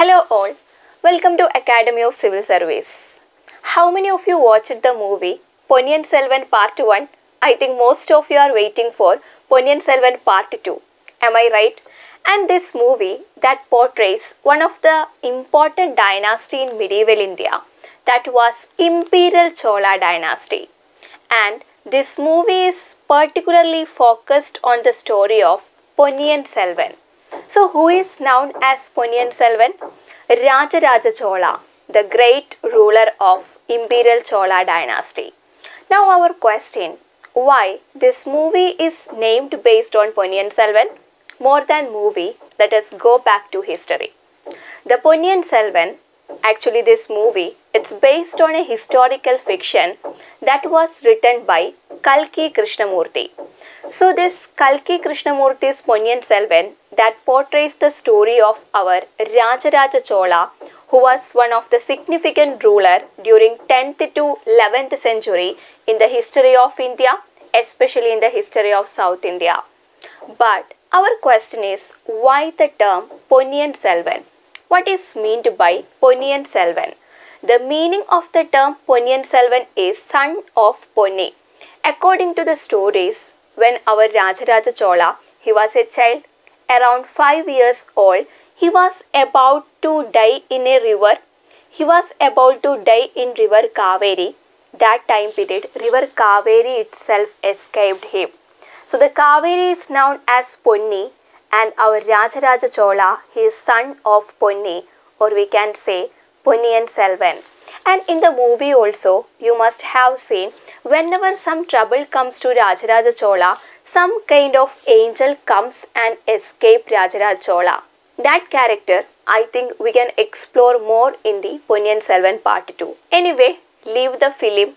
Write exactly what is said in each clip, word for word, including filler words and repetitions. Hello all, welcome to Academy of Civil Service. How many of you watched the movie Ponniyin Selvan Part one? I think most of you are waiting for Ponniyin Selvan Part two. Am I right? And this movie that portrays one of the important dynasty in medieval India, that was Imperial Chola dynasty. And this movie is particularly focused on the story of Ponniyin Selvan. So who is known as Ponniyin Selvan? Rajaraja Chola, the great ruler of Imperial Chola dynasty. Now our question, why this movie is named based on Ponniyin Selvan? More than movie, let us go back to history. The Ponniyin Selvan, actually this movie, it's based on a historical fiction that was written by Kalki Krishnamurti. So this Kalki Krishnamurti's Ponniyin Selvan that portrays the story of our Rajaraja Chola, who was one of the significant ruler during tenth to eleventh century in the history of India, especially in the history of South India. But our question is, why the term Ponniyin Selvan? What is meant by Ponniyin Selvan? The meaning of the term Ponniyin Selvan is son of Ponni. According to the stories, when our Rajaraja Chola, he was a child, around five years old, he was about to die in a river. He was about to die in river Kaveri. That time period, river Kaveri itself escaped him. So the Kaveri is known as Ponni, and our Rajaraja Chola, he is son of Ponni, or we can say Ponniyin Selvan. And in the movie also, you must have seen, whenever some trouble comes to Rajaraja Chola, some kind of angel comes and escapes Rajaraja Chola. That character, I think we can explore more in the Ponniyin Selvan Part two. Anyway, leave the film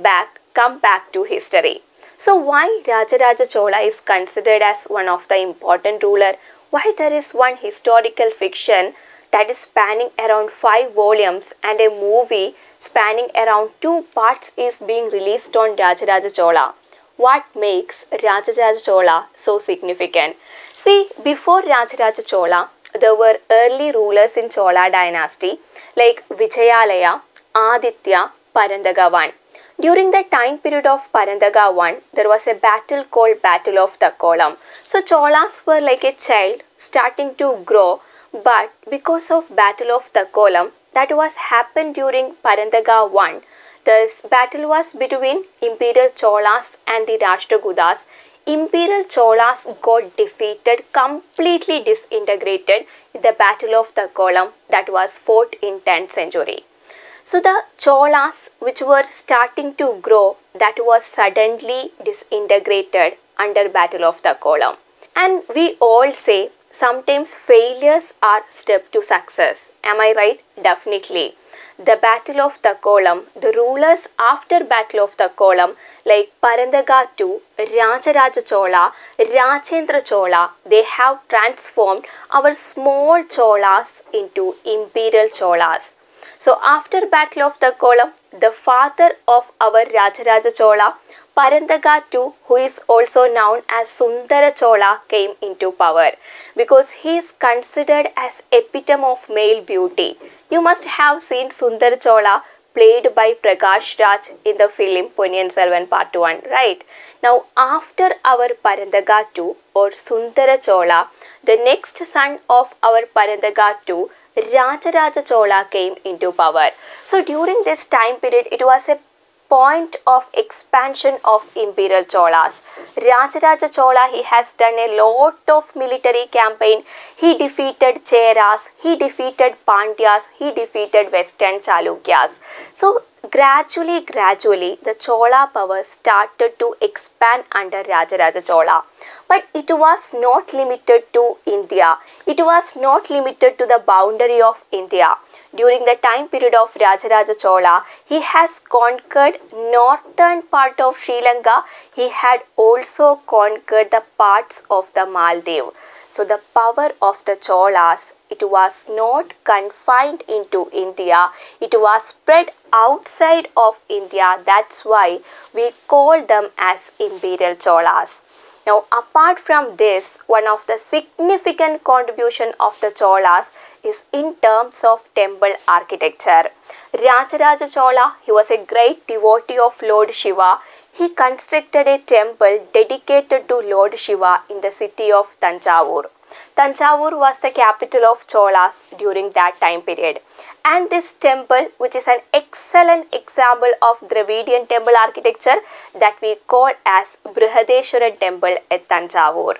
back, come back to history. So why Rajaraja Chola is considered as one of the important ruler? Why there is one historical fiction that is spanning around five volumes and a movie spanning around two parts is being released on Rajaraja Chola? What makes Rajaraja Chola so significant? See, before Rajaraja Chola, there were early rulers in Chola dynasty like Vijayalaya, Aditya, Parandagavan. During the time period of Parandagavan, there was a battle called Battle of Takkolam. So Cholas were like a child starting to grow, but because of Battle of Takkolam that was happened during Parandagavan, this battle was between Imperial Cholas and the Rashtrakudas. Imperial Cholas got defeated, completely disintegrated in the Battle of Takkolam that was fought in tenth century. So the Cholas which were starting to grow, that was suddenly disintegrated under Battle of Takkolam. And we all say sometimes failures are step to success. Am I right? Definitely. The Battle of Takkolam, the rulers after Battle of Takkolam like Parandagatu, Rajaraja Chola, Rajendra Chola, they have transformed our small Cholas into Imperial Cholas. So after Battle of Takkolam, the father of our Rajaraja Chola, Parandagatu, who is also known as Sundara Chola, came into power because he is considered as epitome of male beauty. You must have seen Sundara Chola played by Prakash Raj in the film Ponniyin Selvan Part one, right? Now after our Parandagatu or Sundara Chola, the next son of our Parandagatu, Rajaraja Chola, came into power. So during this time period, it was a point of expansion of Imperial Cholas. Rajaraja Chola, he has done a lot of military campaign. He defeated Cheras, he defeated Pandyas, he defeated Western Chalukyas. So gradually, gradually, the Chola power started to expand under Rajaraja Chola. But it was not limited to India. It was not limited to the boundary of India. During the time period of Rajaraja Chola, he has conquered northern part of Sri Lanka. He had also conquered the parts of the Maldives. So the power of the Cholas, it was not confined into India. It was spread outside of India. That's why we call them as Imperial Cholas. Now, apart from this, one of the significant contribution of the Cholas is in terms of temple architecture. Rajaraja Chola, he was a great devotee of Lord Shiva. He constructed a temple dedicated to Lord Shiva in the city of Tanjavur. Tanjavur was the capital of Cholas during that time period. And this temple, which is an excellent example of Dravidian temple architecture that we call as Brihadeeswarar Temple at Tanjavur.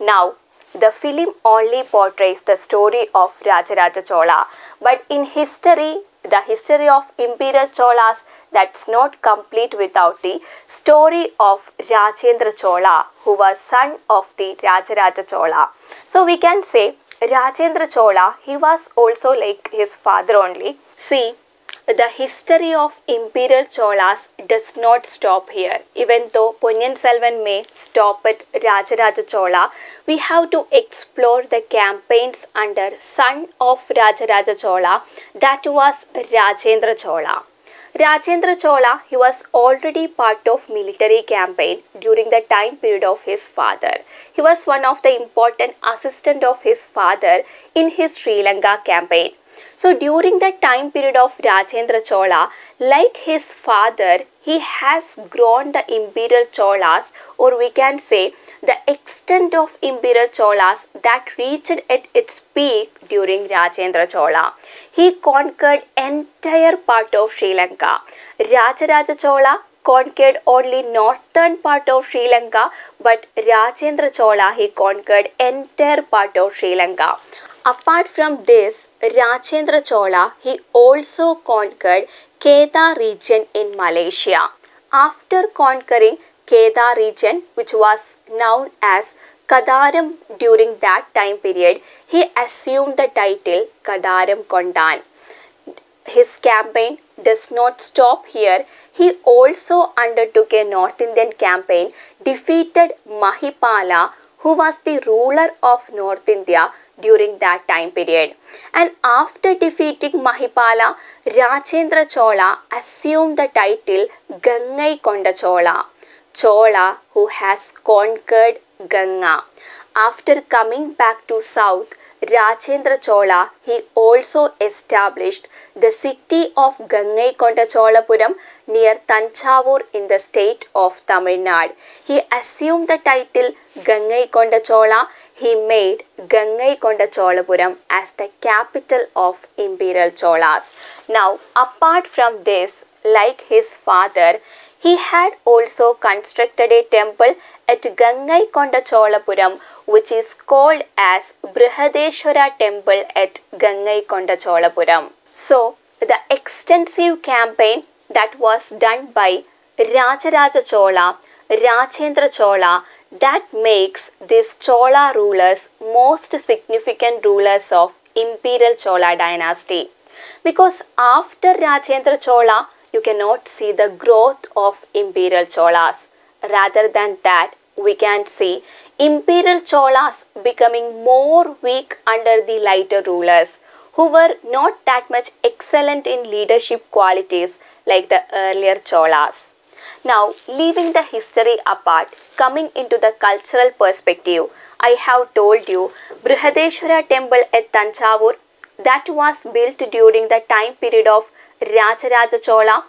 Now, the film only portrays the story of Rajaraja Chola, but in history, the history of Imperial Cholas, that's not complete without the story of Rajendra Chola, who was son of the Rajaraja Chola. So we can say Rajendra Chola, he was also like his father only. See, the history of Imperial Cholas does not stop here. Even though Ponniyin Selvan may stop at Rajaraja Chola, we have to explore the campaigns under son of Rajaraja Chola, that was Rajendra Chola. Rajendra Chola, he was already part of military campaign during the time period of his father. He was one of the important assistant of his father in his Sri Lanka campaign. So during the time period of Rajendra Chola, like his father, he has grown the Imperial Cholas, or we can say the extent of Imperial Cholas that reached at its peak during Rajendra Chola. He conquered entire part of Sri Lanka. Rajaraja Chola conquered only northern part of Sri Lanka, but Rajendra Chola, he conquered entire part of Sri Lanka. Apart from this, Rajendra Chola, he also conquered Kedah region in Malaysia. After conquering Kedah region, which was known as Kadaram during that time period, he assumed the title Kadaram Kondan. His campaign does not stop here. He also undertook a North Indian campaign, defeated Mahipala, who was the ruler of North India during that time period. And after defeating Mahipala, Rajendra Chola assumed the title Gangaikonda Chola, Chola who has conquered Ganga. After coming back to south, Rajendra Chola, he also established the city of Gangaikonda Cholapuram near Tanjavur in the state of Tamil Nadu. He assumed the title Gangaikonda Chola. He made Gangaikonda Cholapuram as the capital of Imperial Cholas. Now, apart from this, like his father, he had also constructed a temple at Gangaikonda Cholapuram, which is called as Brihadeeswarar Temple at Gangaikonda Cholapuram. So, the extensive campaign that was done by Rajaraja Chola, Rajendra Chola, that makes these Chola rulers most significant rulers of Imperial Chola dynasty. Because after Rajendra Chola, you cannot see the growth of Imperial Cholas. Rather than that, we can see Imperial Cholas becoming more weak under the lighter rulers, who were not that much excellent in leadership qualities like the earlier Cholas. Now, leaving the history apart, coming into the cultural perspective, I have told you Brihadeeswarar Temple at Tanjavur, that was built during the time period of Rajaraja Chola.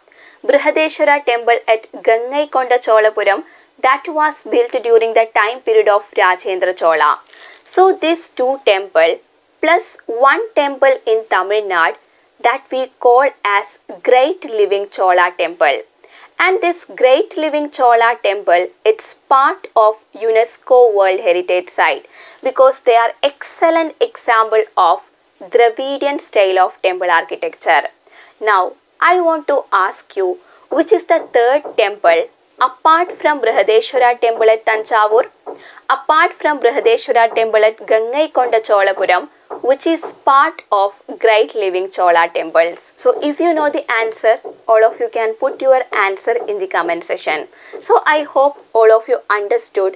Brihadeeswarar Temple at Gangaikonda Cholapuram, that was built during the time period of Rajendra Chola. So these two temples plus one temple in Tamil Nadu that we call as Great Living Chola Temple. And this Great Living Chola Temple, it's part of UNESCO World Heritage Site because they are excellent example of Dravidian style of temple architecture. Now, I want to ask you, which is the third temple apart from Brihadeeswarar Temple at Tanjavur, apart from Brihadeeswarar Temple at Gangaikonda Cholapuram, which is part of Great Living Chola temples? So if you know the answer, all of you can put your answer in the comment section. So I hope all of you understood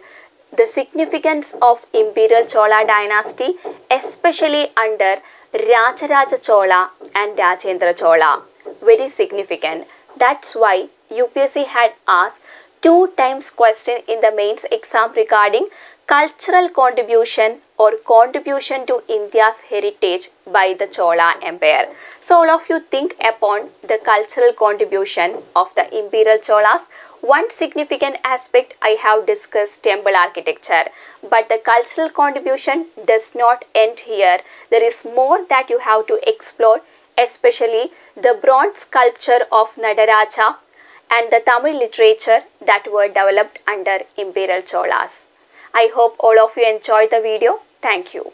the significance of Imperial Chola dynasty, especially under Rajaraja Chola and Rajendra Chola. Very significant. That's why U P S C had asked two times questioned in the mains exam regarding cultural contribution or contribution to India's heritage by the Chola Empire. So all of you think upon the cultural contribution of the Imperial Cholas. One significant aspect I have discussed, temple architecture. But the cultural contribution does not end here. There is more that you have to explore, especially the bronze sculpture of Nadaraja and the Tamil literature that were developed under Imperial Cholas. I hope all of you enjoyed the video. Thank you.